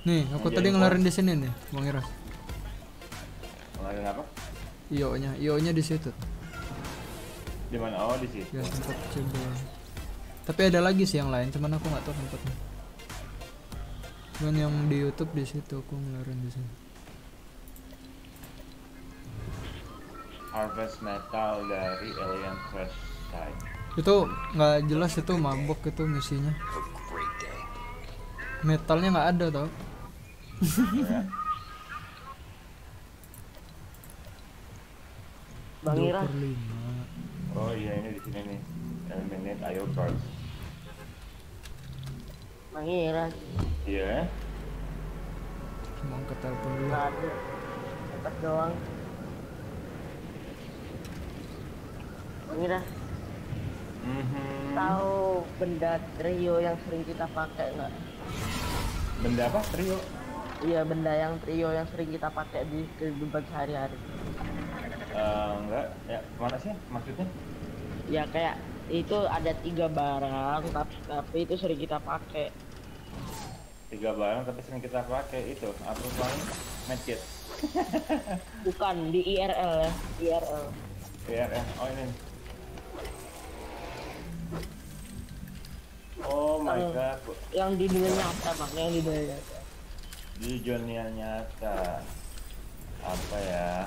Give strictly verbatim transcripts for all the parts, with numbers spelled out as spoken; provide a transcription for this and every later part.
Nih, aku tadi ngelarin di sini nih, Bang Iras. Ngelarin apa? I O-nya, I O-nya di situ. Di mana? Oh, di situ. Ya, tempat coba. Tapi ada lagi sih yang lain, cuman aku nggak tahu tempatnya. Cuman yang di YouTube di situ aku ngelarin di sini. Harvest metal dari Alien Crash Site. Itu nggak jelas, itu mabok itu misinya. Metalnya nggak ada tau. Ya. Bang Ira. Oh iya, ini di sini nih. Eliminate I O cards. Bang Ira. Iya. Mau ke telepon dulu. Nggak ada. Tetap doang. Bang Ira. Mm-hmm. Tahu benda trio yang sering kita pakai nggak? Benda apa? Trio? Iya, benda yang trio yang sering kita pakai di kehidupan sehari-hari. Uh, enggak, ya mana sih maksudnya? Ya kayak itu ada tiga barang tapi, tapi itu sering kita pakai. Tiga barang tapi sering kita pakai itu apa paling medkit? Bukan di I R L ya, I R L. I R L, oh ini. Oh my god, yang di dunia nyata, Bang, yang di dunia nyata. Di dunia nyata. Apa ya?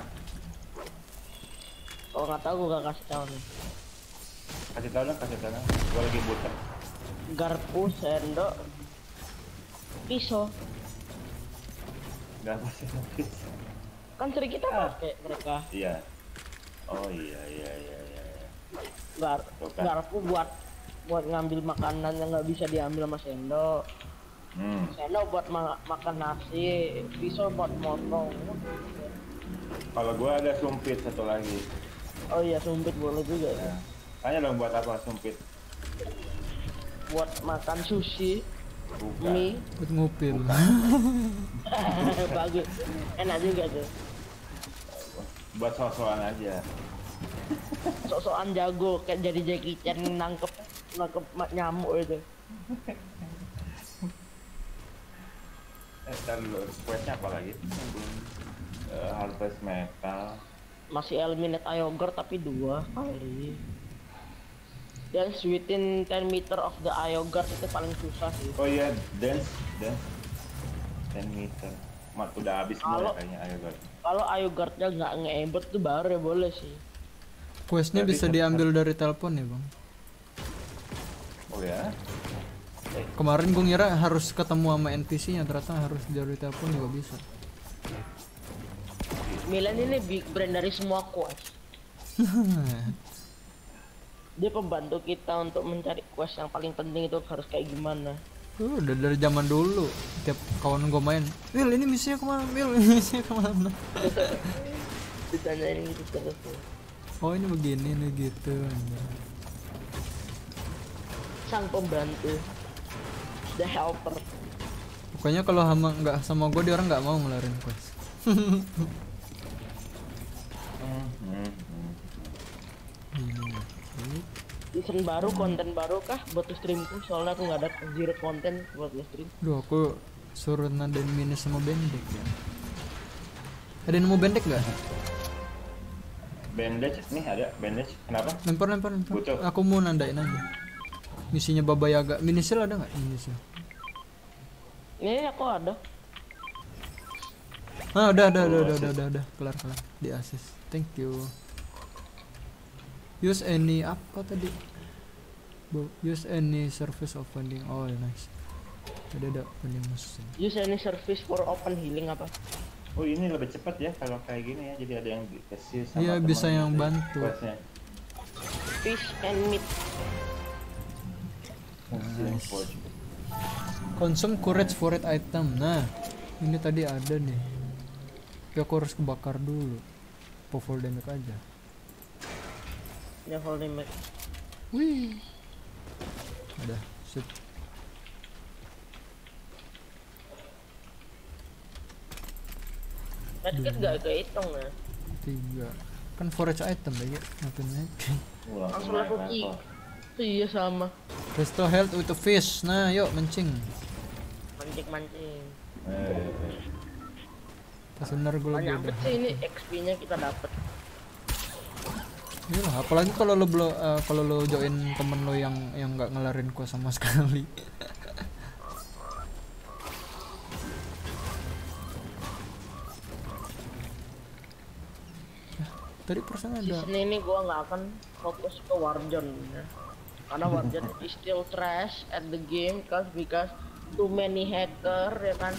Oh, enggak tahu, gua kasih tahu nih. Kasih tahu dong, kasih tahu dong. Gua lagi buta. Garpu, sendok, pisau. Enggak pasti pisau. Kan sering kita pakai ah. mereka. Iya. Oh iya iya iya iya. Gar garpu buat buat ngambil makanan yang nggak bisa diambil sama sendok. hmm. Sendok buat ma makan nasi, pisau buat motong. Kalau gua ada sumpit satu lagi. Oh iya, sumpit boleh juga ya. Ya. Tanya dong buat apa sumpit? Buat makan sushi. Bukan. Mie. Buat ngupil. Bagus, enak juga tuh. Buat sok-sokan aja. Sok-sokan jago kayak jadi Jackie Chan nangkep nangkep nyamuk itu. Eh, dan questnya apa lagi? Uh, harvest metal. Masih eliminate Kyogre tapi dua kali. Dance within ten meter of the Kyogre itu paling susah sih. Oh iya, dance, dance. ten meter. Mat udah habis semua kayaknya Kyogre. Kalau Kyogre-nya nggak ngebet tuh baru ya boleh sih. Questnya bisa diambil dari telepon ya, Bang? Oh ya? Eh. Kemarin gue ngira harus ketemu sama N P C-nya, ternyata harus dari telepon juga bisa. Milan ini big brand dari semua quest. Dia pembantu kita untuk mencari quest yang paling penting itu harus kayak gimana. Uh, udah dari zaman dulu, tiap kawan gue main, Wil ini misinya kemana, Wil ini misinya kemana. Ditanyain gitu terus. Oh ini begini nih gitu. Sang pembantu, the helper. Pokoknya kalau sama nggak sama gue, dia orang nggak mau ngelarin quest. Season baru, konten baru kah buat streamku? Soalnya aku nggak ada zero konten buat stream. Duh, aku suruh nadain minus sama Bendek ya. Ada yang mau Bendek nggak? Bandage nih, ada bandage. Kenapa? Lempar lempar lempar. Bucok. Aku mau nandain aja. Misinya Baba Yaga. Minisil ada nggak? Minisil. Ini aku ada. Ah udah udah udah udah udah udah kelar kelar. Di assist. Thank you. Use any apa tadi? Use any service of funding. Oh nice. Ada ada funding musuh. Use any service for open healing apa? Oh ini lebih cepat ya kalau kayak gini ya, jadi ada yang dikasih sama teman. Iya bisa yang bantu. Fish and meat. Nice. Consume courage for it item. Nah ini tadi ada nih. Ya aku harus kebakar dulu. Powerful damage aja. Ya powerful damage. Wih. Udah sip. Medkit gak kehitung ya? Tiga. Kan forage item lagi. Makin medkit. Langsung level tiga. Iya sama. Restore health with a fish. Nah yuk mencing. mancing-mancing. Eh. Sebentar gua lagi. Ini X P-nya kita dapat. Iyalah, apalagi kalau lo belum uh, kalau lo join temen lo yang yang nggak ngelarin gua sama sekali. Tadi persen ada. Di sini ini gua nggak akan fokus ke Warzone ya. Karena Warzone is still trash at the game because because too many hacker ya kan.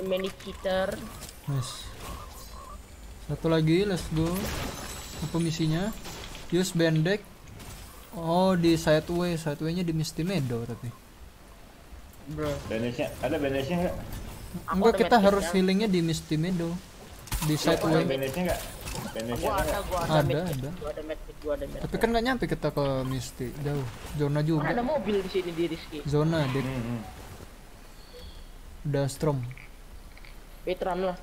Too many cheater. Nice. Satu lagi, let's go. Apa misinya? Use bandek. Oh, di sideway, sideway-nya di Misty Meadow tapi. Bro, bandage-nya ada bandage-nya enggak? Enggak, kita harus healing-nya di Misty Meadow. Di side ya, wing bandage-nya enggak? Bandage-nya ada, gua ada, ada, ada. Gua ada medkit, gua ada medkit. Tapi kan enggak nyampe kita ke Misty, jauh. Zona juga. Ada mobil di sini di Rizky. Zona, Dek. Mm -hmm. Udah strong. Veteran lah.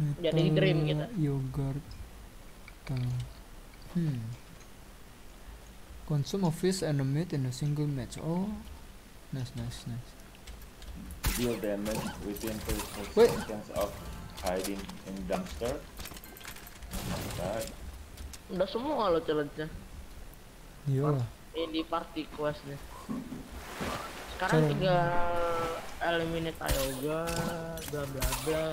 Metal, jadi dream kita. Yogurt. Hmm. Consume a fish and a meat in a single match. Oh. Nice, nice, nice. Deal damage within thirty seconds of hiding in dumpster. Udah semua lo challenge-nya. Iyalah. Ini di party quest-nya. Sekarang Ceren. tinggal eliminate Ayoga, bla bla bla.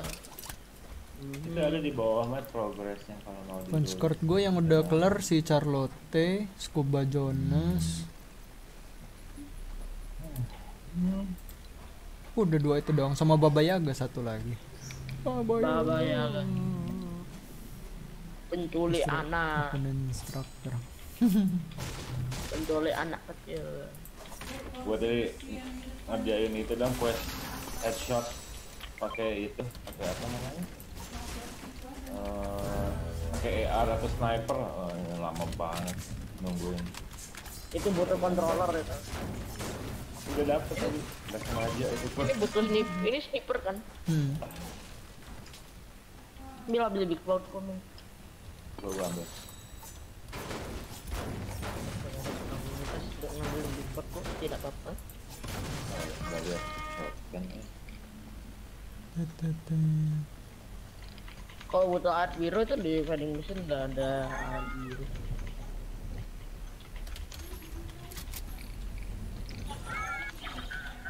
Kita hmm. ada di bawah mat progresnya kalau mau di. Squad gue yang udah ya. kelar si Charlotte, Scuba Jonas. Hmm. Hmm. Udah dua itu doang, sama Baba Yaga satu lagi. Baba Yaga, Baba Yaga. penculik Instru anak instruktur penculik anak kecil. Gue tadi ngerjain itu dong, quest headshot pakai itu, pakai apa namanya, uh, pakai A R atau sniper. Oh, ini lama banget nungguin. Itu butuh controller itu. Udah dapet tadi, nggak sengaja itu pun. Ini butuh snip, ini sniper kan? Hmm. Bila beli big cloud komen. Gua ambil. Tidak ngambil big cloud kok, tidak apa-apa. Gak lihat, kan? Kalau butuh art biru itu di vending machine udah ada art biru.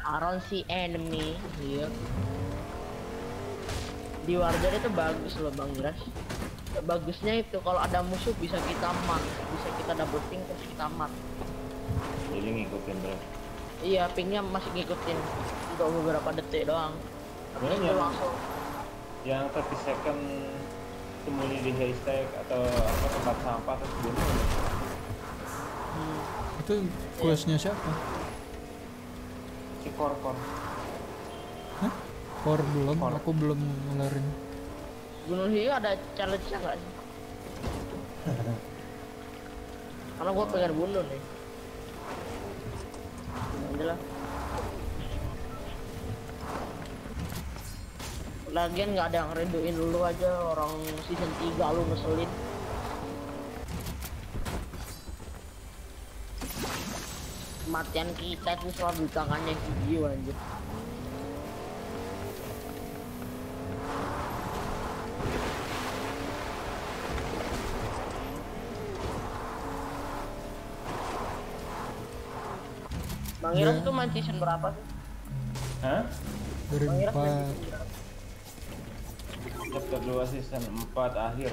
Aron si enemy, iya. Di Warzone itu bagus loh Bang Gras. Bagusnya itu kalau ada musuh bisa kita mat, bisa kita double ping terus kita mat. Jadi ngikutin terus. Iya, pingnya masih ngikutin untuk beberapa detik doang. Tapi itu langsung. Yang thirty second sembunyi di haystack atau apa tempat sampah terus bunuh. Hmm. Itu questnya siapa? Kor kor, hah? Kor belum, kor. Aku belum ngelarin. Gunung Hiu ada challenge-nya nggak sih? Karena gua pengen bunuh nih. Jelas. Lagian nggak ada yang rinduin dulu aja orang season tiga lu ngeselin. Kematian kita itu selalu di tangannya video anjir. Bang Iras ya. Tuh main season berapa sih? Hah? dua ribu empat. Chapter dua season empat akhir.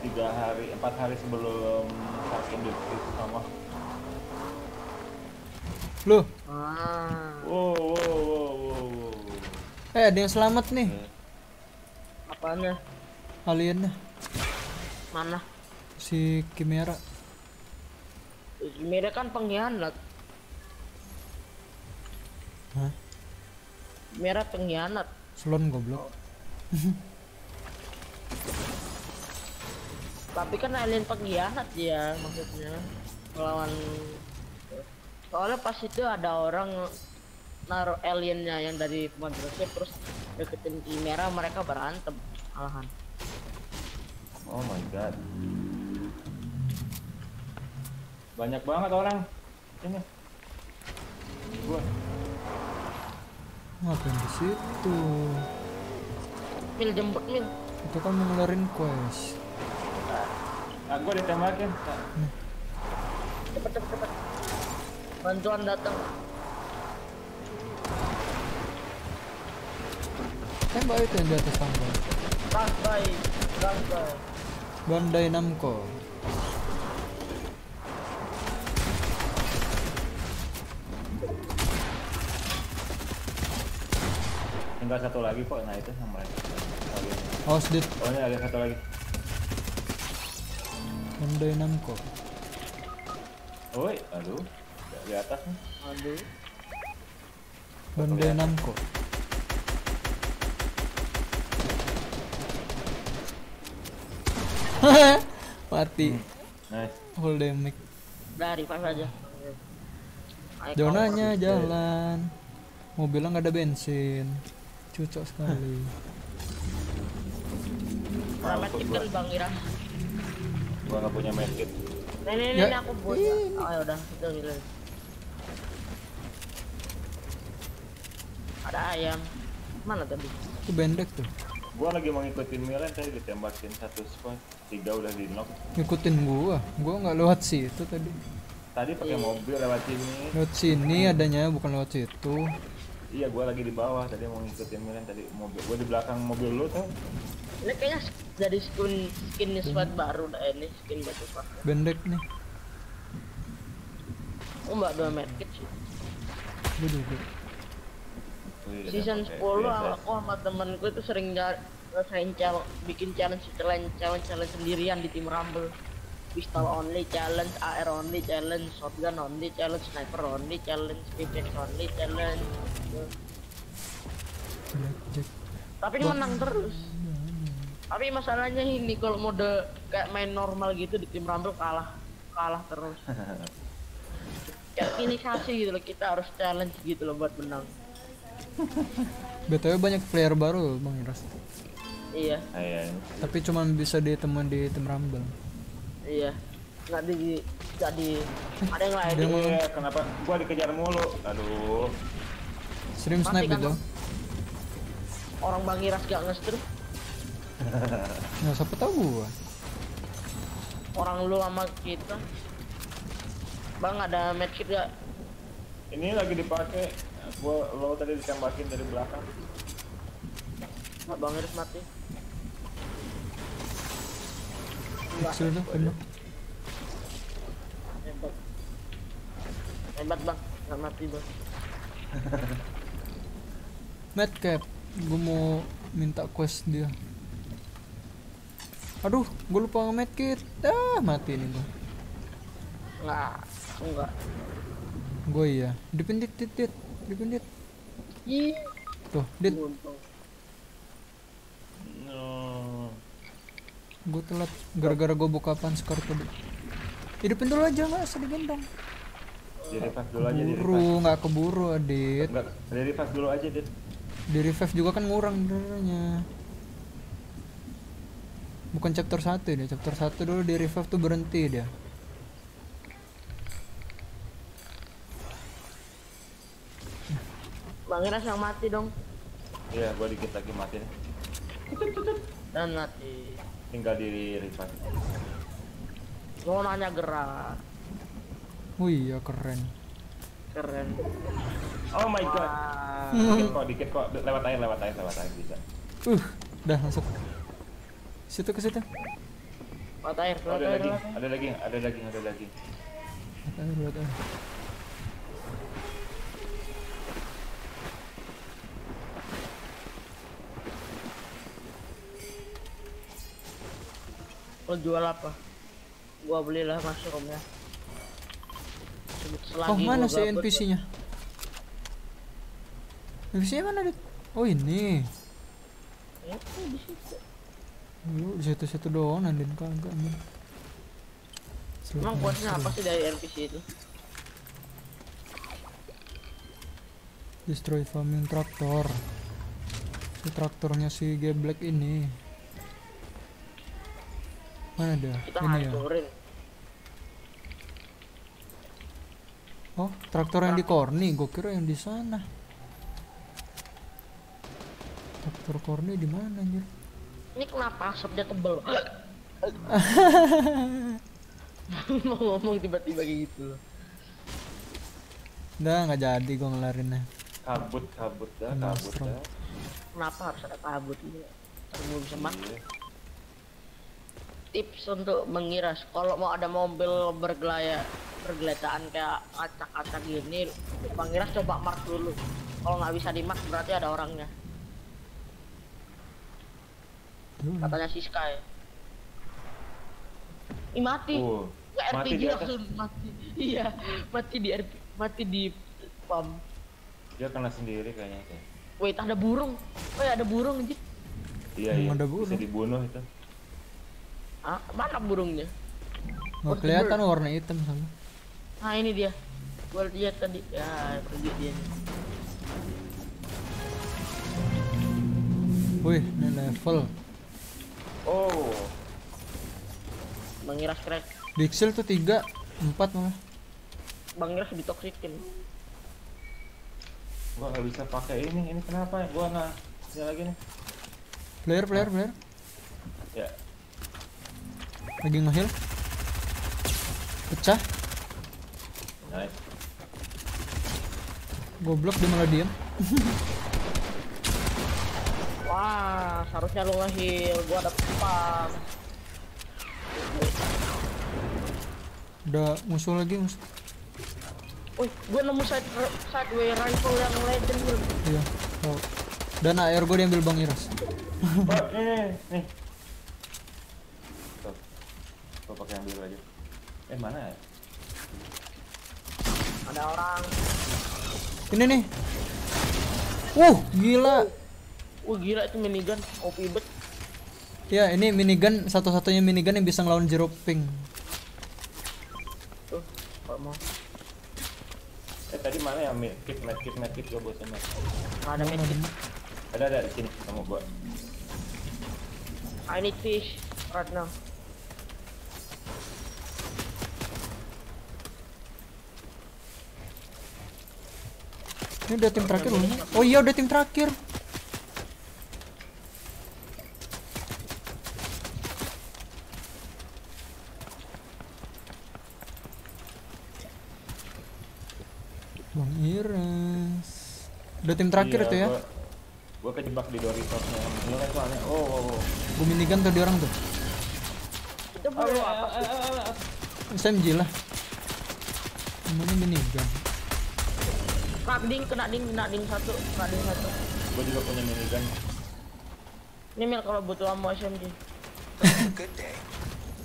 tiga hari, empat hari sebelum Saking Dutis sama. Loh. Ah. Wow, wow, wow, wow, wow. Eh, ada yang selamat nih. Apanya? Aliennya. Mana? Si Chimera. Chimera kan pengkhianat. Hah? Chimera pengkhianat. Slon goblok. Tapi kan alien pengkhianat ya maksudnya. Melawan. Soalnya pas itu ada orang naruh aliennya yang dari Madresnya terus deketin Chimera, mereka berantem alahan. Oh my god, banyak banget orang. Ini. Gua. Ngapain di situ? Mil jemput Mil. Itu kan ngeluarin quest. Nah, gua ditembakin. Nah. Cepet cepet cepet. Bantuan datang. Tembak itu yang di atas tangga. Bandai, Bandai. Bandai Namco. Tinggal satu lagi kok, nah itu sama lagi. Oh, sedih. Oh, ini ada satu lagi. Bandai Namco. Oi, aduh. Di atas nih. Aduh. Bandai Namco. Mati. Nice. Full damage. Udah revive aja. Jonanya jalan. Mobilnya nggak ada bensin. Cucok sekali. Ramet kecil Bang Ira. Gua nggak punya medkit. Nih nih nih aku buat. Oh ya udah, udah gitu. Ada ayam. Mana tadi? Itu bendek tuh. Gua lagi mengikutin Milan tadi ditembakin satu spot, tiga udah di knock. Ngikutin gua, gua nggak lewat situ tadi. Tadi pakai mobil lewat sini. Lewat sini adanya, bukan lewat situ. Iya, gua lagi di bawah tadi mau ngikutin Milan tadi mobil. Gua di belakang mobil lu tuh. Ini kayaknya jadi skin skin spot baru dah ini, skin batu spot. Bendek nih. Oh, mbak dua medkit sih. Duduk. Season sepuluh aku sama temenku itu sering ngerasain bikin challenge challenge challenge challenge sendirian di tim Rumble. Pistol only challenge, A R only challenge, shotgun only challenge, sniper only challenge, pickaxe only challenge. Tapi ini menang terus. Tapi masalahnya ini kalau mode kayak main normal gitu di tim Rumble kalah kalah terus. Kayak finisasi gitu loh, kita harus challenge gitu loh buat menang. B T W banyak player baru Bang Iras. Iya. Tapi cuma bisa ditemuin di tim Rumble. Iya. Nggak di nggak di ada yang lain. Iya, kenapa gua dikejar mulu? Aduh. Stream snipe dong. Orang Bang Iras gak nge-stream. Nah, siapa tahu gua. Orang lu sama kita. Bang, ada match gak? Ini lagi dipakai. Gua lo tadi ditembakin dari belakang. Nggak, Bang Iris mati. Sudah, penuh. Hebat. Hebat, Bang. Nggak mati, Bang. Madcap, gua mau minta quest dia. Aduh, gua lupa nge-medkit. Ah, mati nih gua. Nggak, enggak. Gua iya. Dipindit-titit. Dipindit. Ih. Tuh, dit. No. Gua telat gara-gara gua buka panskor tadi. Jadi pendul aja enggak usah digendong. Jadi pas dulu aja dit. Buru, enggak keburu, Dit. Enggak, dari pas dulu aja, Dit. Di revive juga kan ngurang darahnya. Bukan chapter satu dia, chapter satu dulu di revive tuh berhenti dia. Bang Iras yang mati dong. Iya, gua dikit lagi mati. Dan mati. Tinggal di revive. Zonanya gerak. Wih, ya keren. Keren. Oh my god. Wow. Dikit kok, dikit kok. Lewat air, lewat air, lewat air bisa. Uh, dah masuk. Situ ke situ. Lewat air, lewat air. Ada daging, ada daging, ada daging. Lewat air, lewat air. Lo jual apa? Gua belilah mushroom ya. Oh, mana si N P C-nya? N P C-nya mana, Dit? Oh, ini. Ya, di situ. Lu di situ-situ doang, Andin kagak. Emang kuatnya apa sih dari N P C itu? Destroy farming traktor. Si traktornya si G-Black ini. Mana ada? Kita ini hancurin ya? Oh, traktor yang di Korni, gue kira yang di sana. Traktor Korni di mana anjir? Ini kenapa asapnya tebel? Mau ngomong tiba-tiba gitu. Udah nggak jadi gue ngelarinnya. Kabut, kabut dah, kabut dah. Kenapa harus ada kabut ini? Terlalu semak. Tips untuk mengiras kalau mau ada mobil bergelaya bergeletaan kayak acak-acak gini, pengiras coba mark dulu. Kalau nggak bisa di mark berarti ada orangnya. Hmm. Katanya si Sky. Ih mati. Uh, R P G langsung mati. Iya, mati di R P G. Mati di pom. Dia kena sendiri kayaknya. Wait, ada burung. Oh ya, ada burung anjir. Iya, iya. Ada burung. Bisa dibunuh itu. Ah, mana burungnya? Enggak kelihatan warna hitam sama. Ah, ini dia. Gua lihat tadi. Ya, pergi dia nih. Wih, ini level. Oh. Mengira crack. Dixel tuh tiga, empat malah. Bang Iras ditoksikin. Gua nggak bisa pakai ini. Ini kenapa? Gua nggak bisa lagi nih. Player, player, player. Ya. Lagi ngeheal. Pecah. Nice. Goblok dia malah diem. Wah, seharusnya lu ngeheal. Gua ada pump. Udah musuh lagi musuh. Wih, gue nemu side, sideway rifle yang legend bro. Iya, tau. Dan A R gue diambil Bang Iras. Nih, nih. Stop. Gue pake yang biru aja. Eh, mana ya? Ada orang. Ini nih. Wuh, gila. Wuh, gila itu minigun. O P bet. Ya, ini minigun. Satu-satunya minigun yang bisa ngelawan zero ping. Tuh, kok mau. Eh tadi mana ya medkit, medkit, medkit gue bosan medkit. Ada medkit. Ada ada di sini sama gua. I need fish right now. Ini udah tim terakhir loh. Oh iya udah tim terakhir. Bang Iras udah tim terakhir iya, tuh ya gua, gua kejebak di Doritosnya oh, oh, oh. Gua minigun tuh di orang tuh oh, oh, oh. S M G lah namanya minigun kena ding, kena ding, kena ding satu kena ding satu gua juga punya minigun ini Mil kalau butuh ammo S M G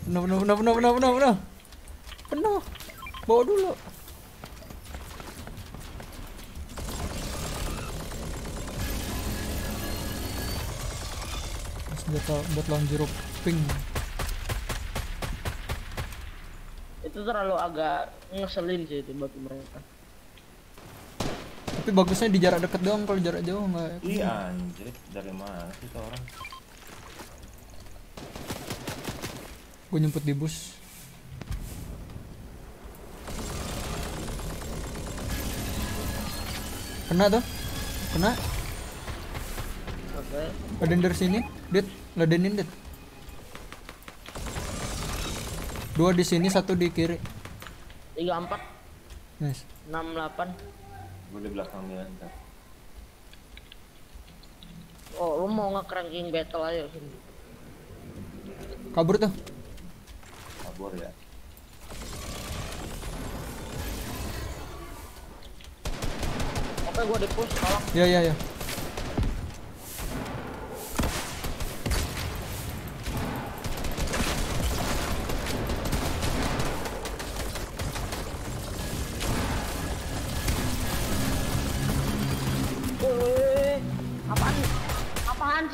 penuh, penuh, penuh, penuh, penuh, penuh penuh bawa dulu buat lawan jeruk pink itu terlalu agak ngeselin sih itu bagi mereka tapi bagusnya di jarak dekat doang kalau jarak jauh nggak iya anjir dari mana sih itu orang gue nyemput di bus kena tuh kena oke ada dari sini Dit, ladenin Dit. Dua di sini, satu di kiri. Tiga empat. Nice. Enam delapan. Gue di belakang dia ntar. Oh, lu mau nge-cranking battle aja sini. Kabur tuh. Kabur ya. Oke, gue di push. Tolong. Ya ya ya.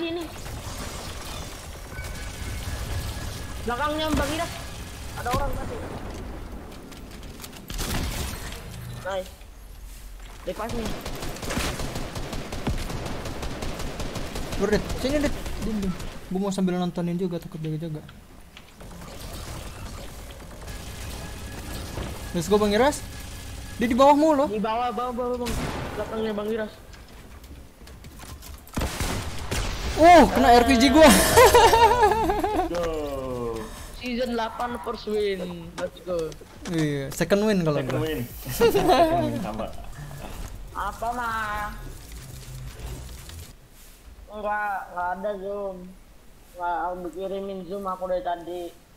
Ini belakangnya Bang Iras ada orang tadi nice lepas nih berdit sini dit dinding gue mau sambil nontonin juga takut jaga-jaga let's go Bang Iras Dia di bawah mulu. Di bawah, bawah, bawah, bang. Belakangnya Bang Wiras. Uh, kena ah. R P G gua. Season eight first win. Let's go. Iya, second win kalau second gua. Win. Second win tambah. Apa mah? Enggak, enggak ada zoom. Enggak, aku dikirimin zoom aku dari tadi.